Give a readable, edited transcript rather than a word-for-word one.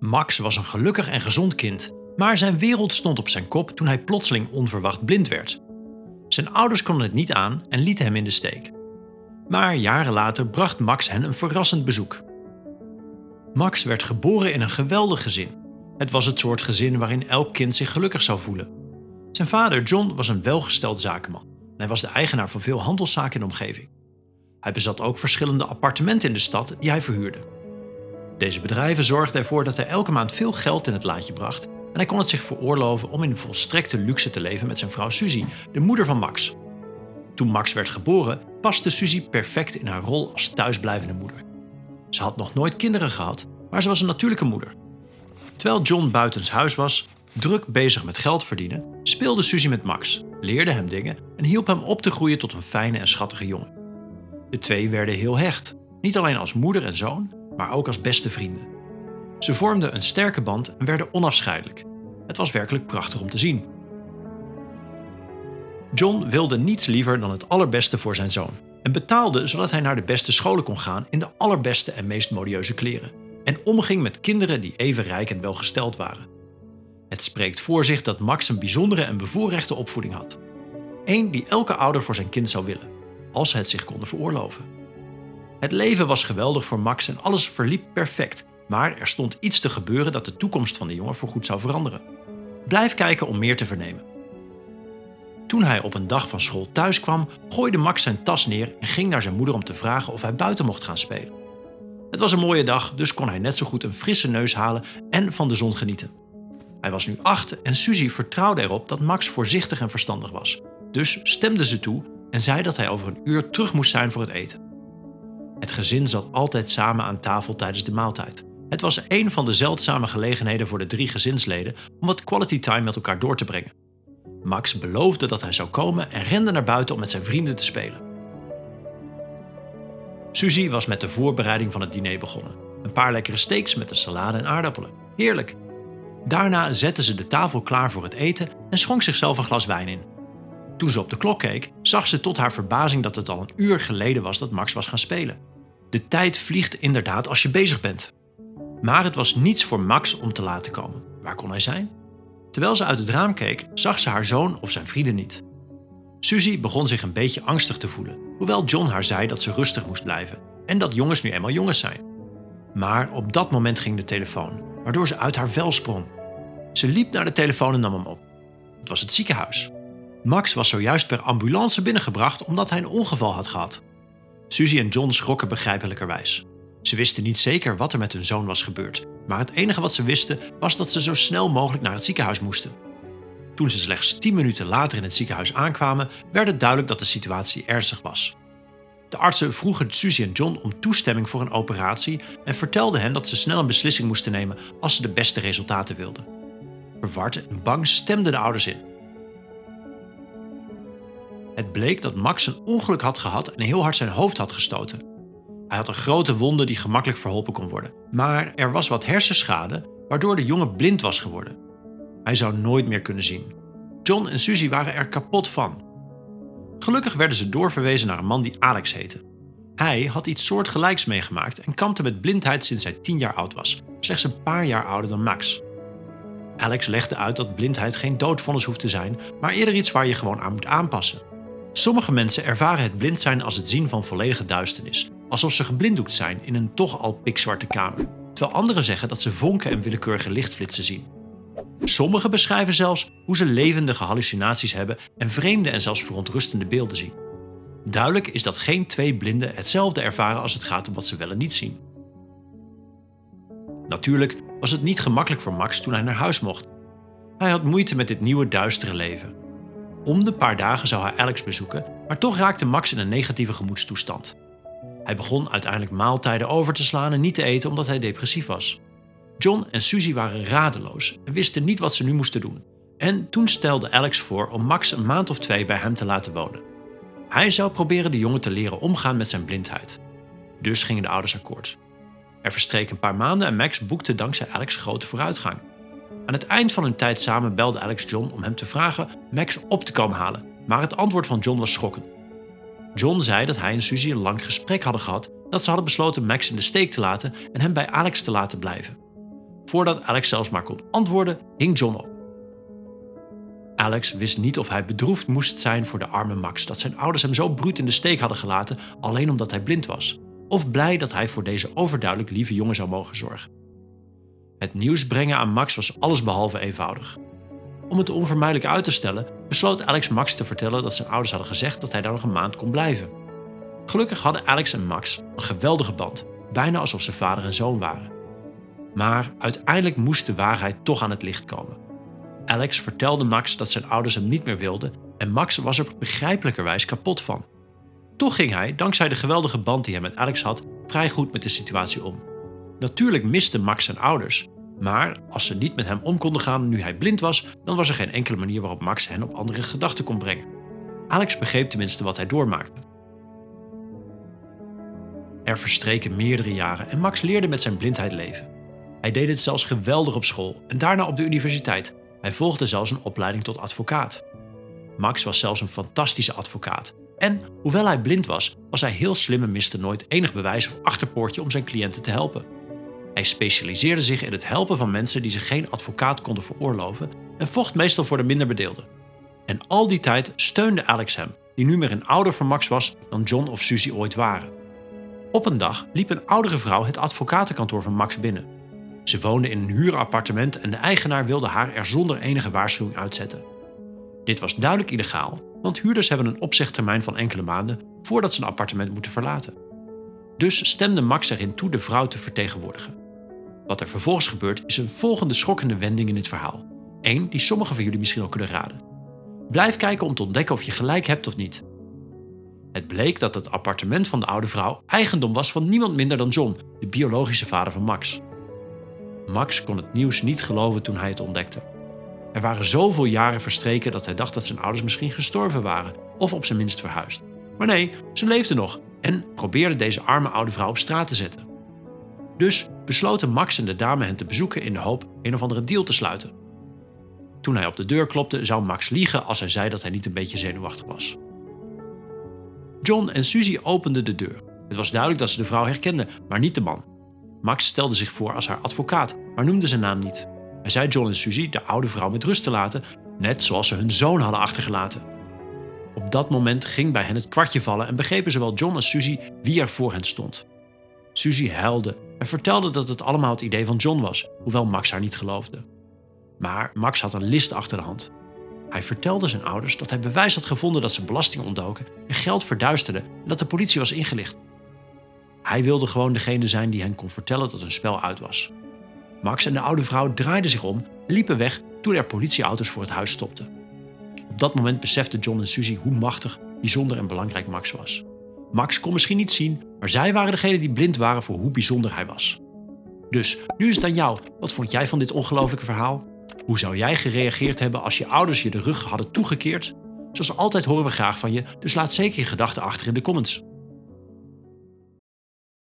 Max was een gelukkig en gezond kind, maar zijn wereld stond op zijn kop toen hij plotseling onverwacht blind werd. Zijn ouders konden het niet aan en lieten hem in de steek. Maar jaren later bracht Max hen een verrassend bezoek. Max werd geboren in een geweldig gezin. Het was het soort gezin waarin elk kind zich gelukkig zou voelen. Zijn vader John was een welgesteld zakenman en hij was de eigenaar van veel handelszaken in de omgeving. Hij bezat ook verschillende appartementen in de stad die hij verhuurde. Deze bedrijven zorgden ervoor dat hij elke maand veel geld in het laadje bracht en hij kon het zich veroorloven om in volstrekte luxe te leven met zijn vrouw Suzy, de moeder van Max. Toen Max werd geboren, paste Suzy perfect in haar rol als thuisblijvende moeder. Ze had nog nooit kinderen gehad, maar ze was een natuurlijke moeder. Terwijl John buitenshuis was, druk bezig met geld verdienen, speelde Suzy met Max, leerde hem dingen en hielp hem op te groeien tot een fijne en schattige jongen. De twee werden heel hecht, niet alleen als moeder en zoon, maar ook als beste vrienden. Ze vormden een sterke band en werden onafscheidelijk. Het was werkelijk prachtig om te zien. John wilde niets liever dan het allerbeste voor zijn zoon en betaalde zodat hij naar de beste scholen kon gaan in de allerbeste en meest modieuze kleren en omging met kinderen die even rijk en welgesteld waren. Het spreekt voor zich dat Max een bijzondere en bevoorrechte opvoeding had. Eén die elke ouder voor zijn kind zou willen, als ze het zich konden veroorloven. Het leven was geweldig voor Max en alles verliep perfect, maar er stond iets te gebeuren dat de toekomst van de jongen voorgoed zou veranderen. Blijf kijken om meer te vernemen. Toen hij op een dag van school thuis kwam, gooide Max zijn tas neer en ging naar zijn moeder om te vragen of hij buiten mocht gaan spelen. Het was een mooie dag, dus kon hij net zo goed een frisse neus halen en van de zon genieten. Hij was nu 8 en Suzy vertrouwde erop dat Max voorzichtig en verstandig was, dus stemde ze toe en zei dat hij over een uur terug moest zijn voor het eten. Het gezin zat altijd samen aan tafel tijdens de maaltijd. Het was een van de zeldzame gelegenheden voor de 3 gezinsleden om wat quality time met elkaar door te brengen. Max beloofde dat hij zou komen en rende naar buiten om met zijn vrienden te spelen. Suzy was met de voorbereiding van het diner begonnen. Een paar lekkere steaks met een salade en aardappelen. Heerlijk! Daarna zette ze de tafel klaar voor het eten en schonk zichzelf een glas wijn in. Toen ze op de klok keek, zag ze tot haar verbazing dat het al een uur geleden was dat Max was gaan spelen. De tijd vliegt inderdaad als je bezig bent. Maar het was niets voor Max om te laten komen. Waar kon hij zijn? Terwijl ze uit het raam keek, zag ze haar zoon of zijn vrienden niet. Suzy begon zich een beetje angstig te voelen, hoewel John haar zei dat ze rustig moest blijven en dat jongens nu eenmaal jongens zijn. Maar op dat moment ging de telefoon, waardoor ze uit haar vel sprong. Ze liep naar de telefoon en nam hem op. Het was het ziekenhuis. Max was zojuist per ambulance binnengebracht omdat hij een ongeval had gehad. Suzy en John schrokken begrijpelijkerwijs. Ze wisten niet zeker wat er met hun zoon was gebeurd, maar het enige wat ze wisten was dat ze zo snel mogelijk naar het ziekenhuis moesten. Toen ze slechts 10 minuten later in het ziekenhuis aankwamen, werd het duidelijk dat de situatie ernstig was. De artsen vroegen Suzy en John om toestemming voor een operatie en vertelden hen dat ze snel een beslissing moesten nemen als ze de beste resultaten wilden. Verward en bang stemden de ouders in. Het bleek dat Max een ongeluk had gehad en heel hard zijn hoofd had gestoten. Hij had een grote wonde die gemakkelijk verholpen kon worden, maar er was wat hersenschade waardoor de jongen blind was geworden. Hij zou nooit meer kunnen zien. John en Suzy waren er kapot van. Gelukkig werden ze doorverwezen naar een man die Alex heette. Hij had iets soortgelijks meegemaakt en kampte met blindheid sinds hij 10 jaar oud was, slechts een paar jaar ouder dan Max. Alex legde uit dat blindheid geen doodvonnis hoeft te zijn, maar eerder iets waar je gewoon aan moet aanpassen. Sommige mensen ervaren het blind zijn als het zien van volledige duisternis, alsof ze geblinddoekt zijn in een toch al pikzwarte kamer, terwijl anderen zeggen dat ze vonken en willekeurige lichtflitsen zien. Sommigen beschrijven zelfs hoe ze levendige hallucinaties hebben en vreemde en zelfs verontrustende beelden zien. Duidelijk is dat geen 2 blinden hetzelfde ervaren als het gaat om wat ze wel en niet zien. Natuurlijk was het niet gemakkelijk voor Max toen hij naar huis mocht. Hij had moeite met dit nieuwe duistere leven. Om de paar dagen zou hij Alex bezoeken, maar toch raakte Max in een negatieve gemoedstoestand. Hij begon uiteindelijk maaltijden over te slaan en niet te eten omdat hij depressief was. John en Suzy waren radeloos en wisten niet wat ze nu moesten doen. En toen stelde Alex voor om Max een maand of 2 bij hem te laten wonen. Hij zou proberen de jongen te leren omgaan met zijn blindheid. Dus gingen de ouders akkoord. Er verstreken een paar maanden en Max boekte dankzij Alex grote vooruitgang. Aan het eind van hun tijd samen belde Alex John om hem te vragen Max op te komen halen, maar het antwoord van John was schokkend. John zei dat hij en Suzy een lang gesprek hadden gehad, dat ze hadden besloten Max in de steek te laten en hem bij Alex te laten blijven. Voordat Alex zelfs maar kon antwoorden, hing John op. Alex wist niet of hij bedroefd moest zijn voor de arme Max, dat zijn ouders hem zo bruut in de steek hadden gelaten alleen omdat hij blind was. Of blij dat hij voor deze overduidelijk lieve jongen zou mogen zorgen. Het nieuws brengen aan Max was allesbehalve eenvoudig. Om het onvermijdelijk uit te stellen, besloot Alex Max te vertellen dat zijn ouders hadden gezegd dat hij daar nog een maand kon blijven. Gelukkig hadden Alex en Max een geweldige band, bijna alsof ze vader en zoon waren. Maar uiteindelijk moest de waarheid toch aan het licht komen. Alex vertelde Max dat zijn ouders hem niet meer wilden en Max was er begrijpelijkerwijs kapot van. Toch ging hij, dankzij de geweldige band die hij met Alex had, vrij goed met de situatie om. Natuurlijk miste Max zijn ouders, maar als ze niet met hem om konden gaan nu hij blind was, dan was er geen enkele manier waarop Max hen op andere gedachten kon brengen. Alex begreep tenminste wat hij doormaakte. Er verstreken meerdere jaren en Max leerde met zijn blindheid leven. Hij deed het zelfs geweldig op school en daarna op de universiteit. Hij volgde zelfs een opleiding tot advocaat. Max was zelfs een fantastische advocaat. En, hoewel hij blind was, was hij heel slim en miste nooit enig bewijs of achterpoortje om zijn cliënten te helpen. Hij specialiseerde zich in het helpen van mensen die zich geen advocaat konden veroorloven en vocht meestal voor de minderbedeelden. En al die tijd steunde Alex hem, die nu meer een ouder voor Max was dan John of Suzy ooit waren. Op een dag liep een oudere vrouw het advocatenkantoor van Max binnen. Ze woonde in een huurappartement en de eigenaar wilde haar er zonder enige waarschuwing uitzetten. Dit was duidelijk illegaal, want huurders hebben een opzegtermijn van enkele maanden voordat ze een appartement moeten verlaten. Dus stemde Max erin toe de vrouw te vertegenwoordigen. Wat er vervolgens gebeurt is een volgende schokkende wending in dit verhaal. Eén die sommigen van jullie misschien al kunnen raden. Blijf kijken om te ontdekken of je gelijk hebt of niet. Het bleek dat het appartement van de oude vrouw eigendom was van niemand minder dan John, de biologische vader van Max. Max kon het nieuws niet geloven toen hij het ontdekte. Er waren zoveel jaren verstreken dat hij dacht dat zijn ouders misschien gestorven waren of op zijn minst verhuisd. Maar nee, ze leefden nog en probeerden deze arme oude vrouw op straat te zetten. Dus besloten Max en de dame hen te bezoeken in de hoop een of andere deal te sluiten. Toen hij op de deur klopte, zou Max liegen als hij zei dat hij niet een beetje zenuwachtig was. John en Suzy openden de deur. Het was duidelijk dat ze de vrouw herkenden, maar niet de man. Max stelde zich voor als haar advocaat, maar noemde zijn naam niet. Hij zei John en Suzy de oude vrouw met rust te laten, net zoals ze hun zoon hadden achtergelaten. Op dat moment ging bij hen het kwartje vallen en begrepen zowel John als Suzy wie er voor hen stond. Suzy huilde en vertelde dat het allemaal het idee van John was, hoewel Max haar niet geloofde. Maar Max had een list achter de hand. Hij vertelde zijn ouders dat hij bewijs had gevonden dat ze belasting ontdoken en geld verduisterden en dat de politie was ingelicht. Hij wilde gewoon degene zijn die hen kon vertellen dat hun spel uit was. Max en de oude vrouw draaiden zich om en liepen weg toen er politieauto's voor het huis stopten. Op dat moment beseften John en Suzy hoe machtig, bijzonder en belangrijk Max was. Max kon misschien niet zien, maar zij waren degene die blind waren voor hoe bijzonder hij was. Dus, nu is het aan jou. Wat vond jij van dit ongelooflijke verhaal? Hoe zou jij gereageerd hebben als je ouders je de rug hadden toegekeerd? Zoals altijd horen we graag van je, dus laat zeker je gedachten achter in de comments.